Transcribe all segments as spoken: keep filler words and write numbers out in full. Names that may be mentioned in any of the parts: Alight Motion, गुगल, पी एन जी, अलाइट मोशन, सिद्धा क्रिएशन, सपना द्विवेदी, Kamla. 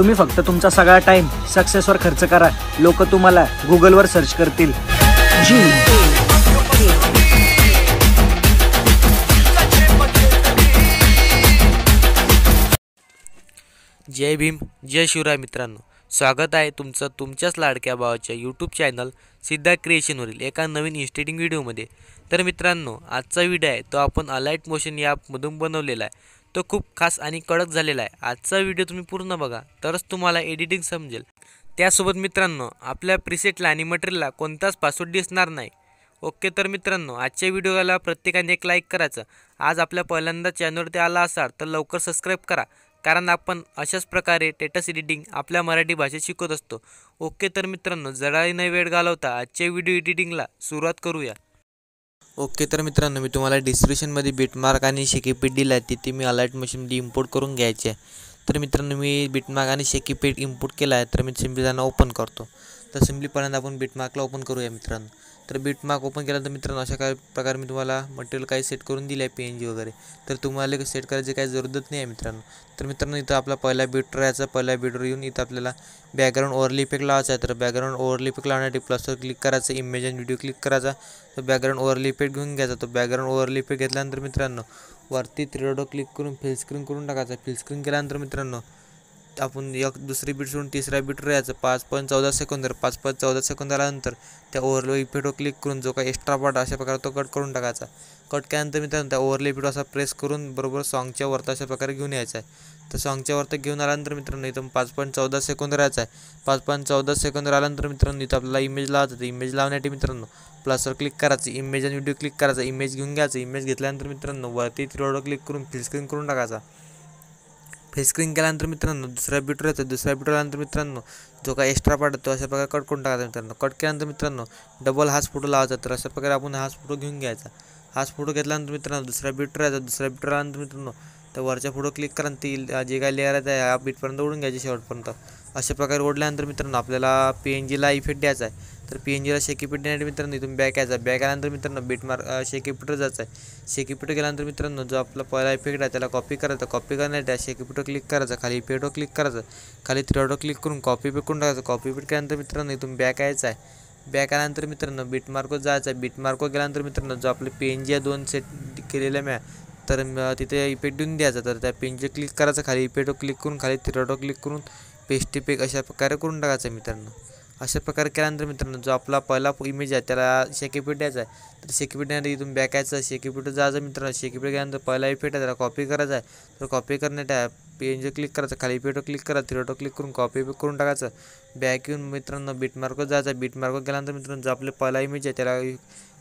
तुम्ही फक्त तुमचा सगळा टाइम सक्सेसवर खर्च करा, लोक तुम्हाला गुगलवर सर्च करतील। जी जय भीम, जय शिवराय मित्रांनो, स्वागत आहे तुमचं तुमच्याच लाडक्या भावाच्या यूट्यूब चॅनल सिद्धा क्रिएशनवरील एका नवीन इन्स्टिटिंग व्हिडिओमध्ये। तर मित्रांनो, आजचा व्हिडिओ आहे तो आपण अलाइट मोशन या ॲपमधून बनवलेला आहे, तो खूप खास आणि कडक झालेला आहे। आजचा व्हिडिओ तुम्ही पूर्ण बघा तरच तुम्हाला एडिटिंग समजेल। त्यासोबत मित्रांनो, आपल्या प्रिसेटला आणि मटेरियलला कोणताच पासवर्ड दिसणार नाही। ओके, तर मित्रांनो, आजच्या व्हिडिओला प्रत्येकाने एक लाईक करायचं। आज आपल्या पहिल्यांदा चॅनलवरती आला असाल तर लवकर सबस्क्राइब करा, कारण आपण अशाच प्रकारे स्टेटस एडिटिंग आपल्या मराठी भाषेत शिकत असतो। ओके, तर मित्रांनो, जडाई न वेळ घालवता आजच्या व्हिडिओ एडिटिंगला सुरुवात करूया। ओके, तर मित्रांनो, मी तुम्हाला डिस्क्रिप्शनमध्ये बिटमार्क आणि शेकीपीट दिला आहे, तिथे मी अलाइट मशीनमध्ये इम्पोर्ट करून घ्यायचे आहे। तर मित्रांनो, मी बिटमार्क आणि शेकीपीट इम्पोर्ट केला आहे, तर मी सिम्पली त्यांना ओपन करतो। तर सिम्पली पर्यंत आपण बिटमार्कला ओपन करूया मित्रांनो। तर बिटमार्क ओपन केला तर मित्रांनो, अशा काय प्रकारे मी तुम्हाला मटेरियल काही सेट करून दिले आहे, पी एन जी वगैरे। तर तुम्हाला सेट करायची काही जरूरत नाही आहे मित्रांनो। तर मित्रांनो, इथं आपला पहिला बिटवर यायचा, पहिल्या बिटवर येऊन इथं आपल्याला बॅकग्राऊंड ओव्हरले इफेक्ट लावायचा आहे। तर बॅकग्राऊंड ओव्हरले इफेक्ट लावण्यासाठी प्लसवर क्लिक करायचं, इमेज आणि व्हिडिओ क्लिक करायचा, तर बॅकग्राऊंड ओव्हरले इफेक्ट घेऊन घ्यायचा। तो बॅकग्राऊंड ओव्हरले इफेक्ट घेतल्यानंतर मित्रांनो, वरती त्रिडॉट क्लिक करून फिल स्क्रीन करून टाकायचा। फिल स्क्रीन केल्यानंतर मित्रांनो, आपण एक दुसरी बीट सोडून तिसऱ्या बीटवर यायचं, पाच पॉईंट चौदा सेकंद पाच पॉईंट चौदा सेकंद आल्यानंतर त्या ओव्हरले इफेक्टवर क्लिक करून जो काही एक्स्ट्रा पार्ट अशा प्रकारे तो कट करून टाकायचा। कट केल्यानंतर मित्रांनो, त्या ओव्हरले इफेक्ट असा प्रेस करून बरोबर सॉन्गच्या वरता अशा प्रकारे घेऊन यायचा आहे। तर सॉन्गच्या वरता घेऊन आल्यानंतर मित्रांनो, इथं पाच पॉईंट चौदा सेकंद राहायचा आहे। पाच पॉईंट चौदा सेकंद आल्यानंतर मित्रांनो, इथं आपल्याला इमेज लावायचं। इमेज लावण्यासाठी मित्रांनो, प्लसवर क्लिक करायचं, इमेज आणि व्हिडिओ क्लिक करायचा, इमेज घेऊन घ्यायचं। इमेज घेतल्यानंतर मित्रांनो, वरती थ्रीडॉट क्लिक करून फिल स्क्रीन करून टाकायचा। फेस स्क्रीन केल्यानंतर मित्रांनो, दुसऱ्या बीटवर येतो, दुसऱ्या बीटवर आल्यानंतर मित्रांनो, जो काही एक्स्ट्रा पार्ट तो अशा प्रकारे कट करून टाकायचा मित्रांनो। कट केल्यानंतर मित्रांनो, डबल हाच फोटो लावायचा। तर अशा प्रकारे आपण हाच फोटो घेऊन घ्यायचा। हाच फोटो घेतल्यानंतर मित्रांनो, दुसऱ्या बीटवर यायचा, दुसऱ्या बीटवर आल्यानंतर मित्रांनो, त्या वरच्या फोटो क्लिक करा, ती जे काही लेअर आहे त्या बीटपर्यंत ओढून घ्यायची शेवटपर्यंत। अशा प्रकारे ओढल्यानंतर मित्रांनो, आपल्याला पी एन जीला इफेक्ट द्यायचा आहे। तर पी एन जीला शेकीपीट देण्यासाठी मित्रांनो, इथून बॅक यायचा। बॅक आल्यानंतर मित्रांनो, बिटमार्क शेकीपीटवर जायचं आहे। शेकीपीट गेल्यानंतर मित्रांनो, जो आपला पहिला इफेक्ट आहे त्याला कॉपी करायचा। कॉपी करण्यासाठी शेकीपीटवर क्लिक करायचा, खाली इफेक्टवर क्लिक करायचा, खाली थ्रीडॉट क्लिक करून कॉपी पेट करून टाकायचं। कॉपी पेट केल्यानंतर मित्रांनो, इथून बॅक यायचा आहे। बॅक आल्यानंतर मित्रांनो, बिटमार्कवर जायचा आहे। बिटमार्कवर गेल्यानंतर मित्रांनो, जो आपले पी एन जी आहे दोन सेट केलेल्या म्या, तर तिथे इफेक्ट देऊन द्यायचा। तर त्या पी एन जी क्लिक करायचा, खाली इफेक्टवर क्लिक करून खाली थ्रीडॉट क्लिक करून पेस्ट इफेक्ट अशा प्रकारे करून टाकायचा मित्रांनो। अशा प्रकारे केल्यानंतर मित्रांनो, जो आपला पहिला इमेज आहे त्याला शेकीपीट द्यायचा आहे। तर शेकीपीट देण्यासाठी इथून बॅक यायचं, शेकीपीट जायचं मित्रांनो। शेकीपीट गेल्यानंतर पहिला इफेक्ट आहे त्याला कॉपी करायचा आहे। तर कॉपी करण्यासाठी पी एन जी क्लिक करायचं, खाली इफेक्टवर क्लिक करा, थ्रीडॉट क्लिक करून कॉपी पेस्ट करून टाकायचं। बॅक येऊन मित्रांनो, बीटमार्कवर जायचा। बीटमार्कवर गेल्यानंतर मित्रांनो, जो आपला पहिला इमेज आहे त्याला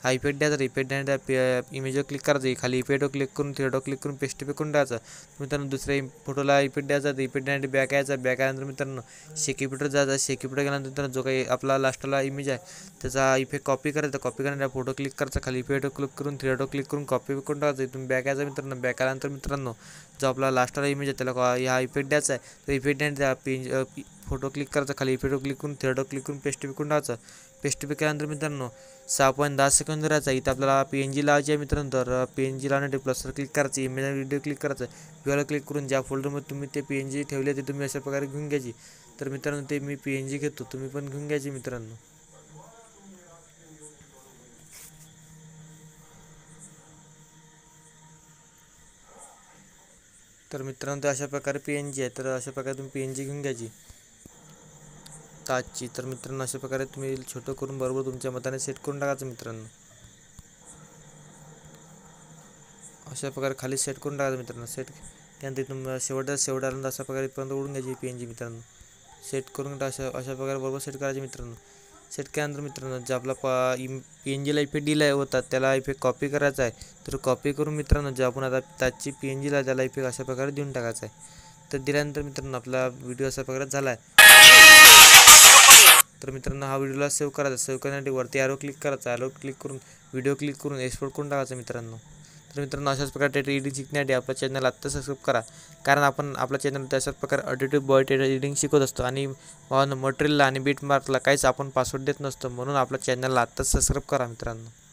हा इफेक्ट द्यायचा। इफेक्ट देण्यासाठी पी इमेजवर क्लिक करायचं, खाली इफेक्टवर क्लिक करून थ्रीडॉट क्लिक करून पेस्ट पेस्ट करून टाकायचा मित्रांनो। दुसऱ्या फोटोला इफेक्ट द्यायचा, इफेक्ट देण्यासाठी बॅक यायचा। बॅक आल्यानंतर मित्रांनो, शेकीपीटवर जायचा। शेकीपीटवर गेल्यानंतर जो काही आपला लास्टला इमेज आहे त्याचा इफेक्ट कॉपी करायचा। कॉपी करण्यासाठी फोटो क्लिक करायचा, खाली इफेक्टवर क्लिक करून थ्रीडॉट क्लिक करून कॉपी पेस्ट करून टाकायचा। इथून बॅक यायचा मित्रांनो। बॅक आल्यानंतर मित्रांनो, जो आपला लास्टला इमेज आहे त्याला हा इफेक्ट द्यायचा आहे। तर इफेक्ट देण्यासाठी फोटो क्लिक करायचा, खाली इफेक्टवर क्लिक करून थ्रीडॉट क्लिक करून पेस्ट पेस्ट करून टाकायचा। पेस्ट पेस्ट केल्यानंतर मित्रांनो, सहा पॉईंट दहा सेकंद राहायचा, इथं आपल्याला पी एन जी लावायची आहे मित्रांनो। तर पी एन जी लावण्यासाठी प्लसवर क्लिक करायचं, इमेज व्हिडिओ क्लिक करायचं, व्हिडिओला क्लिक करून ज्या फोल्डरमध्ये तुम्ही ते पी एन जी ठेवले ते तुम्ही अशा प्रकारे घेऊन घ्यायची। तर मित्रांनो, ते मी पी एन जी घेतो, तुम्ही पण घेऊन घ्यायची मित्रांनो। तर मित्रांनो, ते अशा प्रकारे पी एन जी आहे, तर अशा प्रकारे तुम्ही पी एन जी घेऊन घ्यायची आजची। तर मित्रांनो, अशा प्रकारे तुम्ही छोटं करून बरोबर तुमच्या मताने सेट करून टाकायचं मित्रांनो। अशा प्रकारे खाली सेट करून टाकायचं मित्रांनो। सेट त्यानंतर तुम्ही शेवटचा शेवट आल्यानंतर अशा प्रकारे पर्यंत ओढून घ्यायची पी एन जी मित्रांनो। सेट करून अशा अशा प्रकारे बरोबर सेट करायची मित्रांनो। सेट केल्यानंतर मित्रांनो, जे आपला पी एन जीला इफेक्ट दिला होता त्याला इफेक्ट कॉपी करायचा आहे। तर कॉपी करून मित्रांनो, जे आपण आता त्याची पी एन जीला त्याला इफेक्ट अशा प्रकारे देऊन टाकायचा आहे। तर दिल्यानंतर मित्रांनो, आपला व्हिडिओ अशा प्रकारे झाला आहे। तर मित्रांनो, हा व्हिडिओला सेव्ह करायचा। सेव्ह करण्यासाठी वरती ॲरो क्लिक करायचा, ॲरो क्लिक करून व्हिडिओ क्लिक करून एक्सपोर्ट करून टाकायचा मित्रांनो। तर मित्रांनो, अशाच प्रकारे टेट एडिटिंग शिकण्यासाठी आपला चॅनल आत्ता सबस्क्राईब करा, कारण आपण आपल्या चॅनल त्याच्याच प्रकारे ऑडिटिव्ह बॉय टेट एडिटिंग शिकत असतो आणि मटेरियलला आणि बीटमार्कला काहीच आपण पासवर्ड देत नसतो, म्हणून आपल्या चॅनलला आत्ताच सबस्क्राईब करा मित्रांनो।